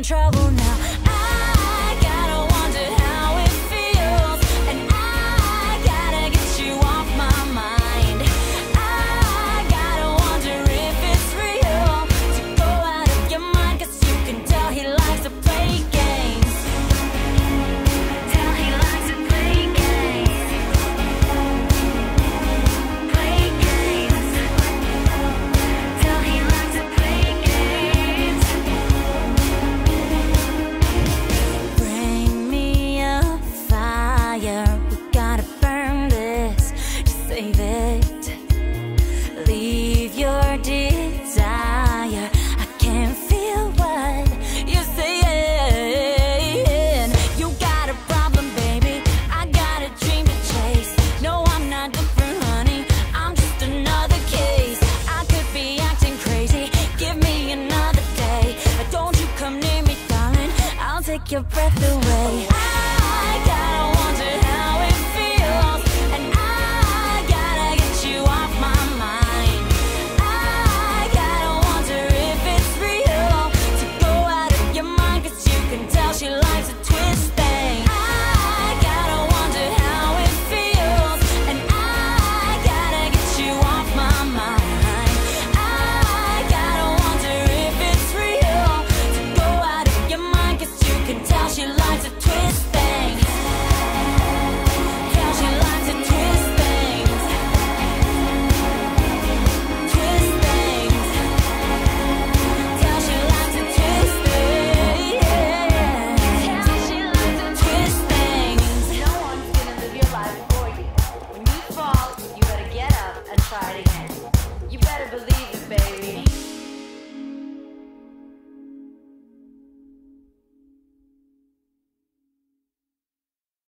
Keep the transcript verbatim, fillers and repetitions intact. in trouble now. I gotta wonder how it feels, and I gotta get you off my mind. I gotta wonder if it's real to go out of your mind, 'cause you can tell he likes to play games. Tell he likes to play games. Play games. Tell he likes to play games. Bring me a fire, we gotta burn this to save it. Leave your desire, I can't feel what you're saying. You got a problem, baby, I got a dream to chase. No, I'm not different, honey, I'm just another case. I could be acting crazy, give me another day. Don't you come near me, darling, I'll take your breath away.